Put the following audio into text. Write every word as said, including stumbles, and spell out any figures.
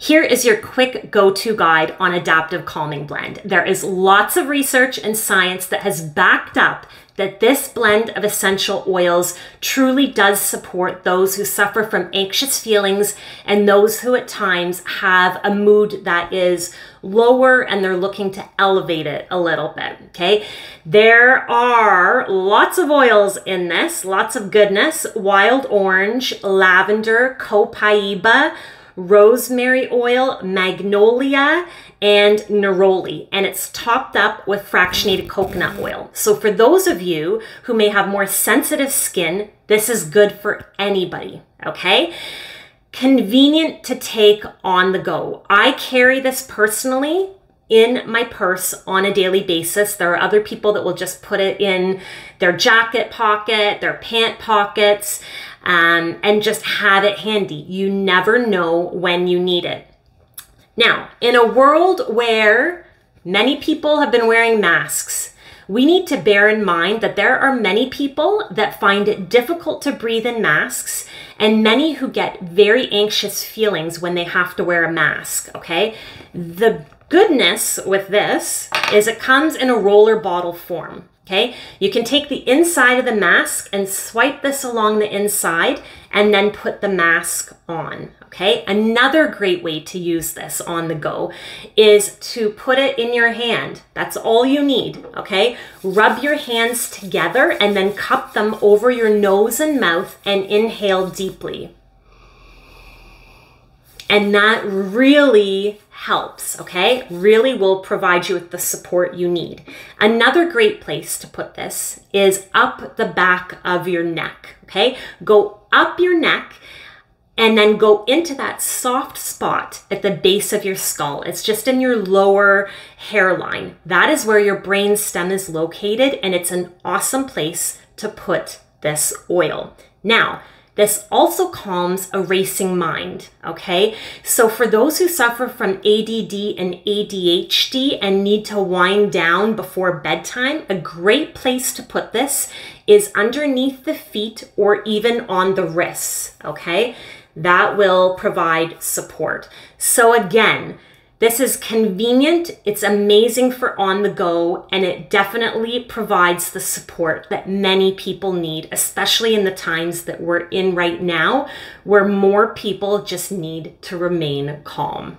Here is your quick go-to guide on Adaptive Calming Blend. There is lots of research and science that has backed up that this blend of essential oils truly does support those who suffer from anxious feelings and those who at times have a mood that is lower and they're looking to elevate it a little bit, okay? There are lots of oils in this, lots of goodness: wild orange, lavender, copaiba, rosemary oil, magnolia, and neroli, and it's topped up with fractionated coconut oil. So for those of you who may have more sensitive skin, this is good for anybody, okay? Convenient to take on the go. I carry this personally in my purse on a daily basis. There are other people that will just put it in their jacket pocket, their pant pockets, um, and just have it handy. You never know when you need it. Now, in a world where many people have been wearing masks, we need to bear in mind that there are many people that find it difficult to breathe in masks, and many who get very anxious feelings when they have to wear a mask, okay? The goodness with this is it comes in a roller bottle form, okay? You can take the inside of the mask and swipe this along the inside and then put the mask on, okay? Another great way to use this on the go is to put it in your hand. That's all you need, okay? Rub your hands together and then cup them over your nose and mouth and inhale deeply. And that really helps, okay? Really will provide you with the support you need. Another great place to put this is up the back of your neck, okay? Go up your neck and then go into that soft spot at the base of your skull. It's just in your lower hairline. That is where your brain stem is located, and it's an awesome place to put this oil. Now, this also calms a racing mind, okay? So for those who suffer from A D D and A D H D and need to wind down before bedtime, a great place to put this is underneath the feet or even on the wrists, okay? That will provide support. So again, this is convenient, it's amazing for on the go, and it definitely provides the support that many people need, especially in the times that we're in right now, where more people just need to remain calm.